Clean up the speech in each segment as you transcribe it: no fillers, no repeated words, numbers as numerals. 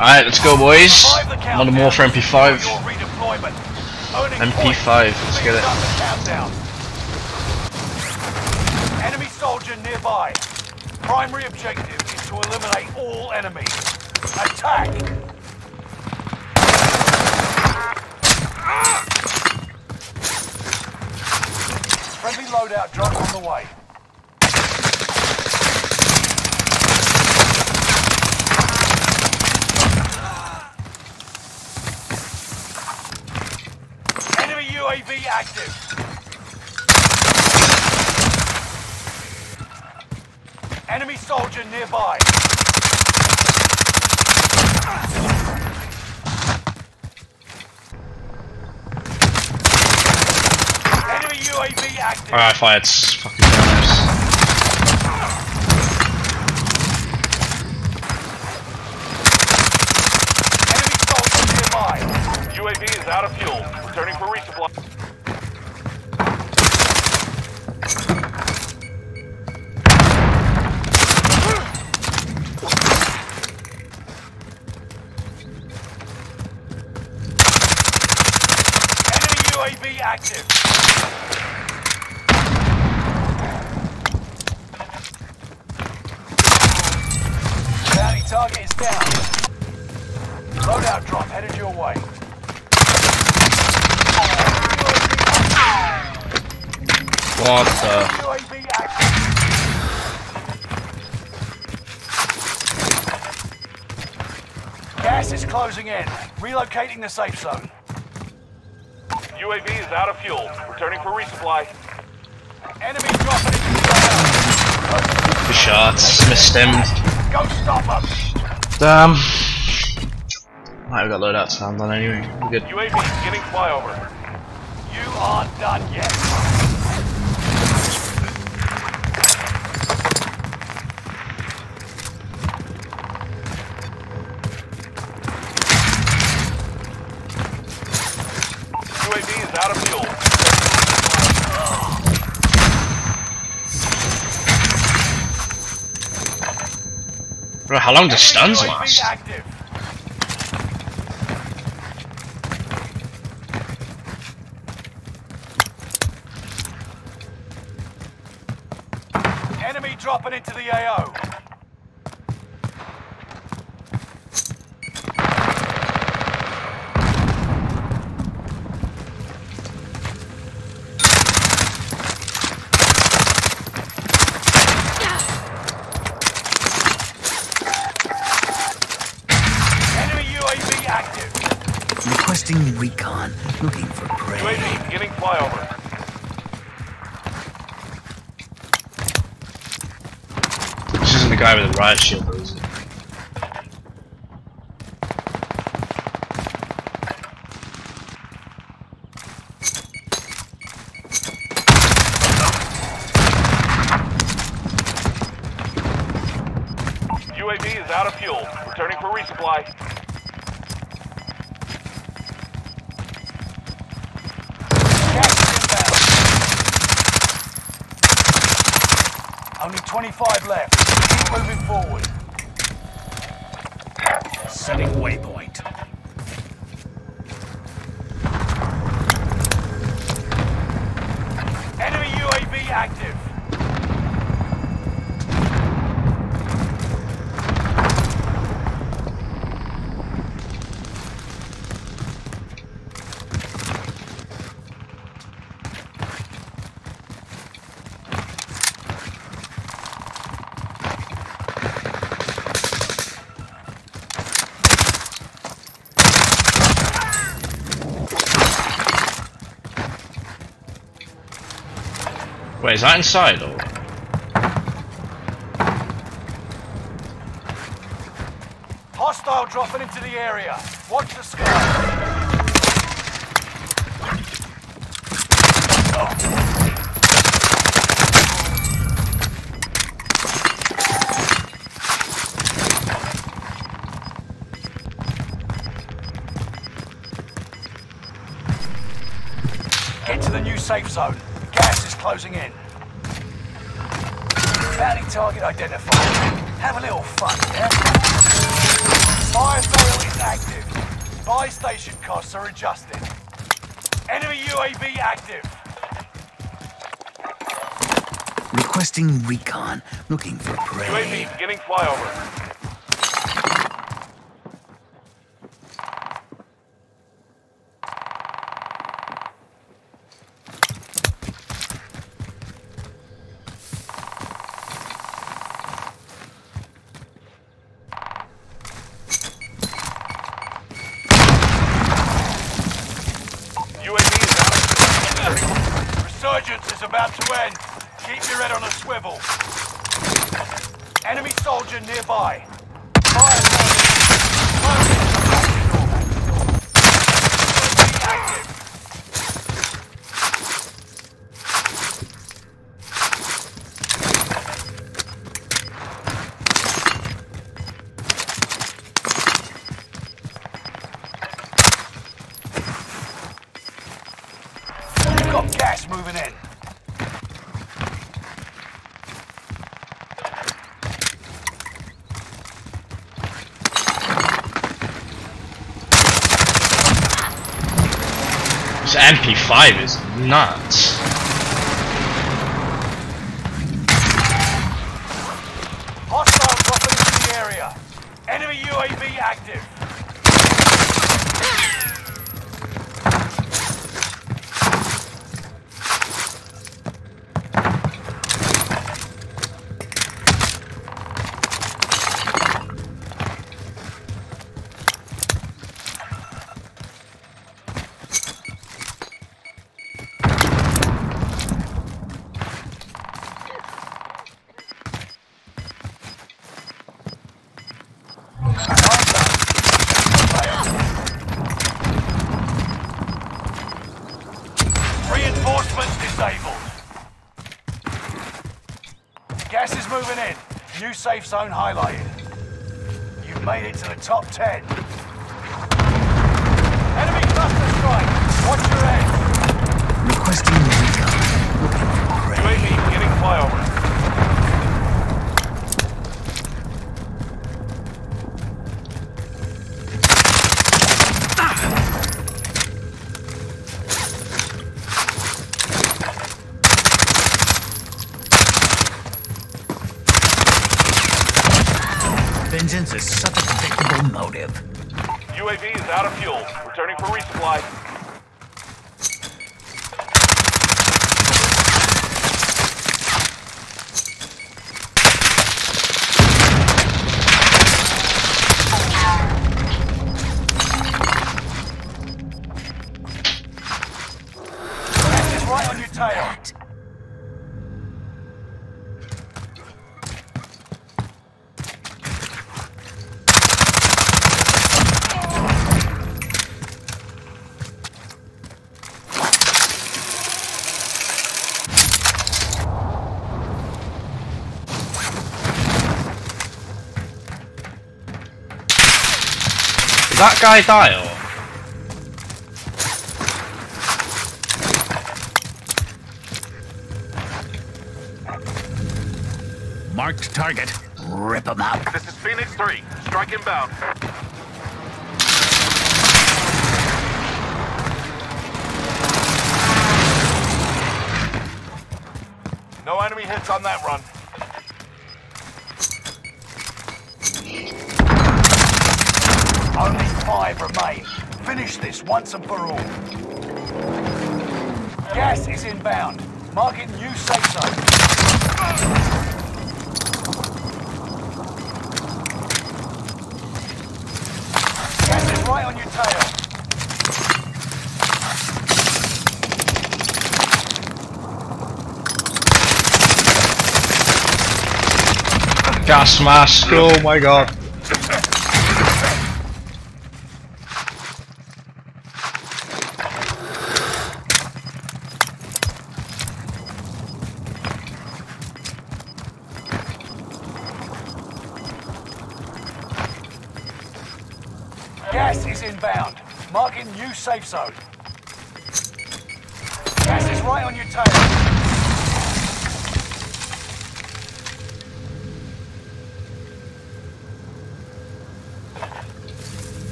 Alright, let's go, boys. Modern Warfare MP5. MP5, let's get it. Enemy soldier nearby. Primary objective is to eliminate all enemies. Attack! Friendly loadout drop on the way. Enemy UAV active. Enemy soldier nearby. Alright, fire, it's fucking dangerous. Enemy soldier nearby. UAV is out of fuel. Returning for resupply. Enemy UAV active. Target is down. Loadout drop headed your way. What the? UAV active. Gas is closing in. Relocating the safe zone. UAV is out of fuel. Returning for resupply. Enemy dropping into the shots. Missed him. Go stop us. Damn. Might have got loadouts found done anyway. We're good. UAV getting flyover. You are done yet. UAV is out of fuel. Bro, how long do stuns last? Active. Enemy dropping into the AO. Requesting recon, looking for prey. UAV beginning flyover. This isn't the guy with the riot shield, though, is it? UAV is out of fuel. Returning for resupply. Only 25 left. Keep moving forward. Setting waypoint. Enemy UAV active. Wait, is that inside or? Hostile dropping into the area. Watch the sky. Oh. Get to the new safe zone. Closing in. Bounty target identified. Have a little fun, yeah? Fire's not active. Buy station costs are adjusted. Enemy UAV active. Requesting recon. Looking for prey. UAV beginning flyover. Resurgence is about to end. Keep your head on a swivel. Enemy soldier nearby. Fire! Be active. We've got gas moving in. This MP5 is nuts. Hostile dropping in the area. Enemy UAV active. Gas is moving in. New safe zone highlighted. You've made it to the top 10. Enemy cluster strike. Watch your head. Requesting recon. UAV getting flyover. Vengeance is such a predictable motive. UAV is out of fuel. Returning for resupply. That's right on your tail. That guy died. Marked target. Rip him out. This is Phoenix 3. Strike inbound. No enemy hits on that run. Only 5 remain. Finish this once and for all. Gas is inbound. Marking new safe zone. Gas is right on your tail. Gas mask. Oh my god. Gas is inbound. Marking new safe zone. Gas is right on your tail.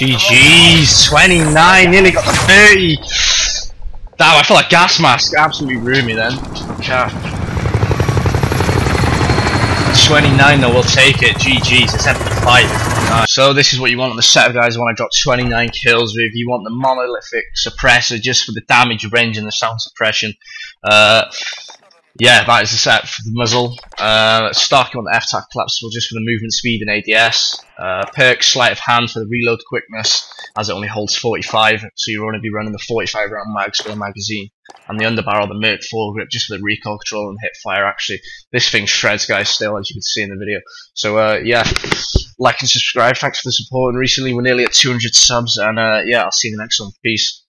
GG's, 29, nearly got the 30. Damn, I feel like gas mask absolutely ruined me then. Chaff. 29 though, we'll take it. GG's, it's MP5. So this is what you want on the setup, guys. When I drop 29 kills with, you want the monolithic suppressor just for the damage range and the sound suppression. Yeah, that is the setup for the muzzle. Stock, you want the F-tack collapsible just for the movement speed and ADS. Perk, sleight of hand for the reload quickness, as it only holds 45, so you're only be running the 45 round mags for the magazine. And the underbarrel, the Merc foregrip, just for the recoil control and hip fire. Actually, this thing shreds, guys, still, as you can see in the video. So yeah, like and subscribe. Thanks for the support, and recently we're nearly at 200 subs, and yeah, I'll see you in the next one. Peace.